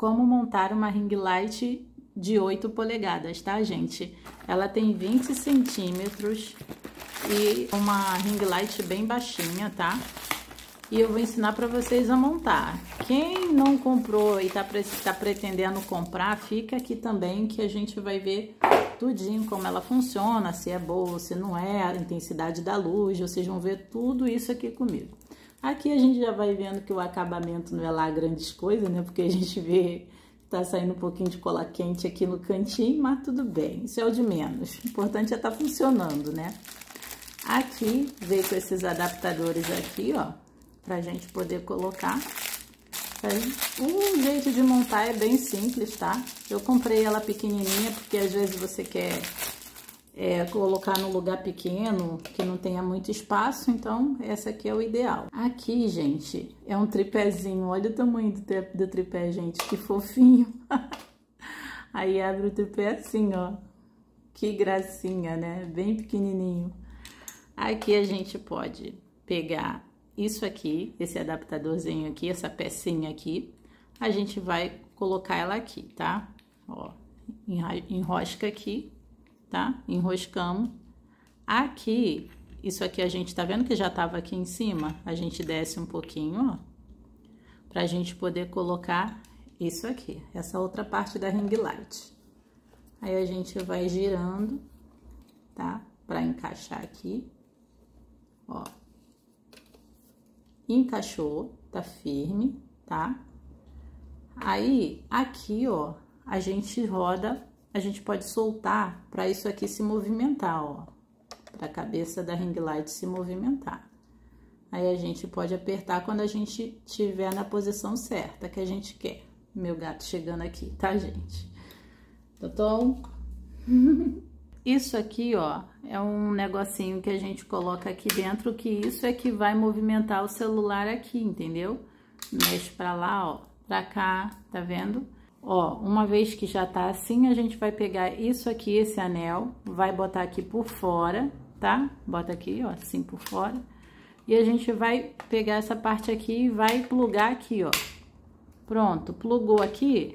como montar uma ring light de 8 polegadas, tá, gente? Ela tem 20 centímetros e uma ring light bem baixinha, tá? E eu vou ensinar para vocês a montar. Quem não comprou e tá pretendendo comprar, fica aqui também que a gente vai ver tudinho como ela funciona, se é boa, se não é, a intensidade da luz, vocês vão ver tudo isso aqui comigo. Aqui a gente já vai vendo que o acabamento não é lá grandes coisas, né? Porque a gente vê que tá saindo um pouquinho de cola quente aqui no cantinho, mas tudo bem, isso é o de menos. O importante é tá funcionando, né? Aqui veio com esses adaptadores aqui, ó, pra gente poder colocar. O jeito de montar é bem simples, tá? Eu comprei ela pequenininha, porque às vezes você quer colocar num lugar pequeno, que não tenha muito espaço, então essa aqui é o ideal. Aqui, gente, é um tripézinho, olha o tamanho do tripé, gente, que fofinho. Aí abre o tripé assim, ó, que gracinha, né? Bem pequenininho. Aqui a gente pode pegar isso aqui, esse adaptadorzinho aqui, essa pecinha aqui, a gente vai colocar ela aqui, tá? Ó, enrosca aqui, tá? Enroscamos. Aqui, isso aqui a gente tá vendo que já tava aqui em cima? A gente desce um pouquinho, ó, pra gente poder colocar isso aqui, essa outra parte da ring light. Aí a gente vai girando, tá? Pra encaixar aqui, ó. Encaixou, tá firme, tá? Aí, aqui, ó, a gente roda, a gente pode soltar pra isso aqui se movimentar, ó. Pra cabeça da ring light se movimentar. Aí, a gente pode apertar quando a gente tiver na posição certa que a gente quer. Meu gato chegando aqui, tá, gente? Totom! Isso aqui, ó, é um negocinho que a gente coloca aqui dentro, que isso é que vai movimentar o celular aqui, entendeu? Mexe pra lá, ó, pra cá, tá vendo? Ó, uma vez que já tá assim, a gente vai pegar isso aqui, esse anel, vai botar aqui por fora, tá? Bota aqui, ó, assim por fora. E a gente vai pegar essa parte aqui e vai plugar aqui, ó. Pronto, plugou aqui,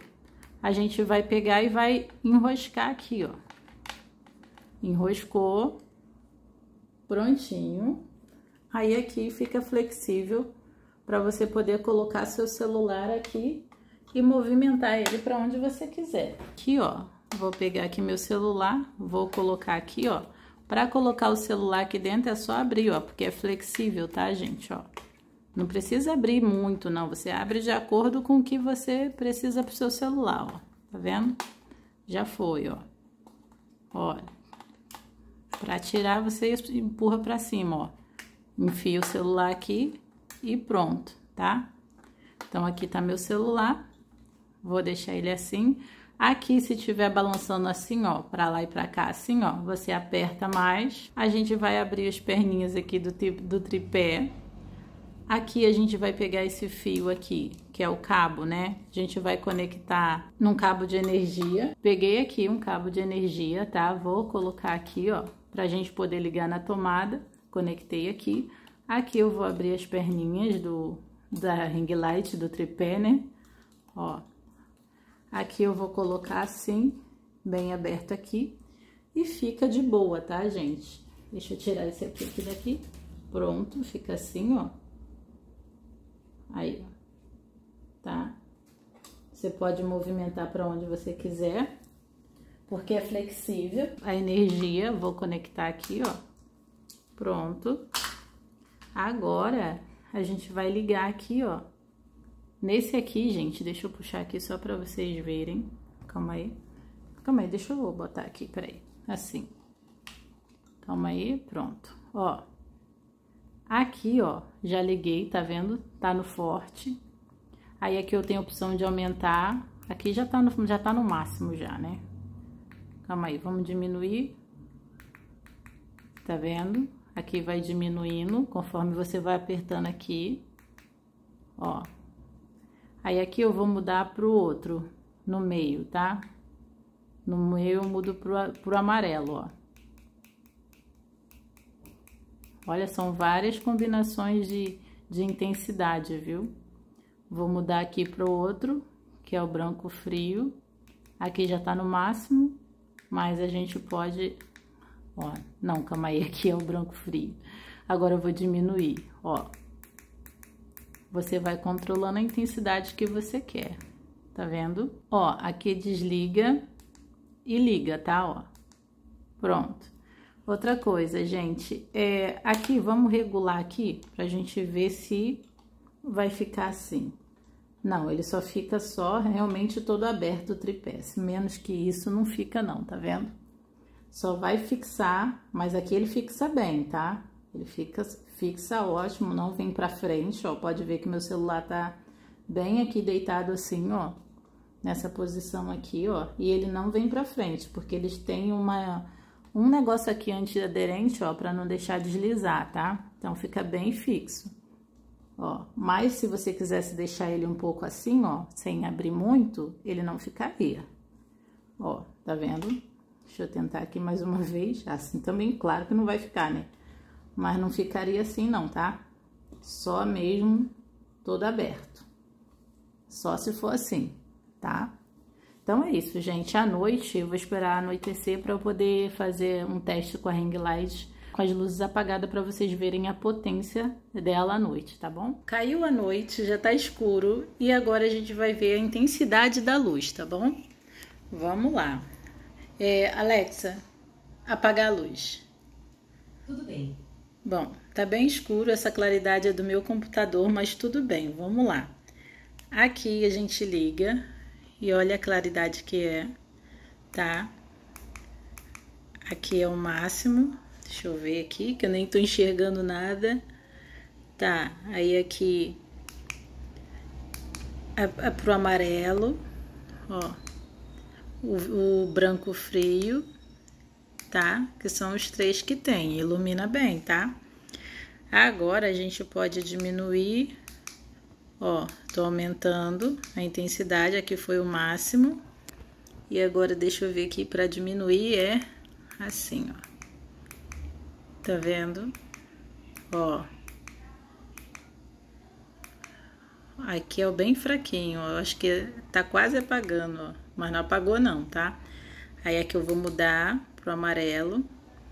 a gente vai pegar e vai enroscar aqui, ó. Enroscou, prontinho. Aí aqui fica flexível para você poder colocar seu celular aqui e movimentar ele para onde você quiser. Aqui, ó, vou pegar aqui meu celular, vou colocar aqui, ó. Para colocar o celular aqui dentro é só abrir, ó, porque é flexível, tá, gente, ó. Não precisa abrir muito, não, você abre de acordo com o que você precisa pro seu celular, ó. Tá vendo? Já foi, ó. Olha. Pra tirar, você empurra pra cima, ó. Enfia o celular aqui e pronto, tá? Então, aqui tá meu celular. Vou deixar ele assim. Aqui, se tiver balançando assim, ó, pra lá e pra cá, assim, ó, você aperta mais. A gente vai abrir as perninhas aqui do tripé. Aqui, a gente vai pegar esse fio aqui, que é o cabo, né? A gente vai conectar num cabo de energia. Peguei aqui um cabo de energia, tá? Vou colocar aqui, ó, pra gente poder ligar na tomada. Conectei aqui. Aqui eu vou abrir as perninhas da ring light, do tripé, né? Ó. Aqui eu vou colocar assim, bem aberto aqui. E fica de boa, tá, gente? Deixa eu tirar esse aqui daqui. Pronto, fica assim, ó. Aí, ó. Tá? Você pode movimentar pra onde você quiser, porque é flexível. A energia, vou conectar aqui, ó. Pronto. Agora, a gente vai ligar aqui, ó. Nesse aqui, gente, deixa eu puxar aqui só pra vocês verem. Calma aí. Calma aí, deixa eu botar aqui, peraí. Assim. Calma aí, pronto. Ó. Aqui, ó, já liguei, tá vendo? Tá no forte. Aí aqui eu tenho a opção de aumentar. Aqui já tá no máximo já, né? Calma aí, vamos diminuir. Tá vendo? Aqui vai diminuindo conforme você vai apertando aqui, ó. Aí aqui eu vou mudar pro outro, no meio, tá? No meio eu mudo pro amarelo, ó. Olha, são várias combinações de intensidade, viu? Vou mudar aqui pro outro, que é o branco frio. Aqui já tá no máximo, mas a gente pode... Ó, não, calma aí, aqui é o branco frio. Agora eu vou diminuir, ó. Você vai controlando a intensidade que você quer, tá vendo? Ó, aqui desliga e liga, tá? Ó, pronto. Outra coisa, gente, aqui, vamos regular aqui pra gente ver se vai ficar assim. Não, ele só fica realmente todo aberto o tripé, menos que isso não fica não, tá vendo? Só vai fixar, mas aqui ele fixa bem, tá? Ele fixa ótimo, não vem pra frente, ó, pode ver que meu celular tá bem aqui deitado assim, ó, nessa posição aqui, ó, e ele não vem pra frente, porque eles têm um negócio aqui antiaderente, ó, pra não deixar deslizar, tá? Então, fica bem fixo, ó, mas se você quisesse deixar ele um pouco assim, ó, sem abrir muito, ele não ficaria, ó, tá vendo? Deixa eu tentar aqui mais uma vez, assim também, claro que não vai ficar, né? Mas não ficaria assim não, tá? Só mesmo todo aberto. Só se for assim, tá? Então é isso, gente. À noite, eu vou esperar anoitecer para eu poder fazer um teste com a ring light, com as luzes apagadas, para vocês verem a potência dela à noite, tá bom? Caiu a noite, já tá escuro e agora a gente vai ver a intensidade da luz, tá bom? Vamos lá. Alexa, apagar a luz. Tudo bem. Bom, tá bem escuro, essa claridade é do meu computador, mas tudo bem, vamos lá. Aqui a gente liga e olha a claridade que é, tá? Aqui é o máximo, deixa eu ver aqui, que eu nem tô enxergando nada. Tá, aí aqui é pro amarelo, ó, o branco frio. Tá? Que são os três que tem, ilumina bem, tá? Agora a gente pode diminuir, ó, tô aumentando a intensidade, aqui foi o máximo. E agora deixa eu ver aqui pra diminuir, é assim, ó. Tá vendo? Ó. Aqui é o bem fraquinho, ó, eu acho que tá quase apagando, ó, mas não apagou não, tá? Aí aqui eu vou mudar pro amarelo,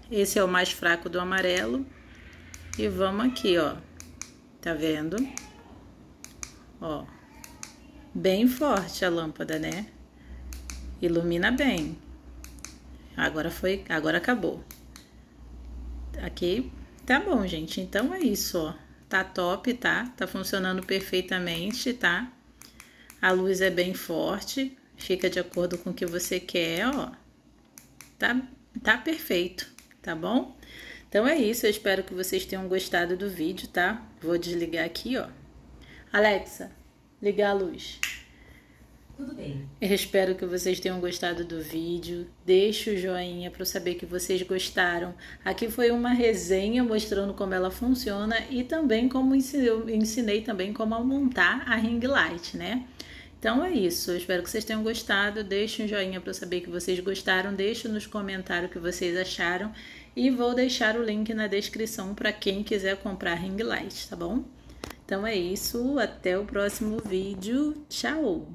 esse é o mais fraco do amarelo, e vamos aqui, ó, tá vendo? Ó, bem forte a lâmpada, né? Ilumina bem. Agora foi, agora acabou. Aqui, tá bom, gente, então é isso, ó, tá top, tá? Tá funcionando perfeitamente, tá? A luz é bem forte, fica de acordo com o que você quer, ó, tá perfeito, tá bom? Então é isso, eu espero que vocês tenham gostado do vídeo, tá? Vou desligar aqui, ó. Alexa, ligar a luz. Tudo bem. Eu espero que vocês tenham gostado do vídeo. Deixa o joinha para eu saber que vocês gostaram. Aqui foi uma resenha mostrando como ela funciona e também como eu ensinei também como montar a ring light, né? Então é isso, eu espero que vocês tenham gostado, deixe um joinha para eu saber que vocês gostaram, deixe nos comentários o que vocês acharam e vou deixar o link na descrição para quem quiser comprar ring light, tá bom? Então é isso, até o próximo vídeo, tchau!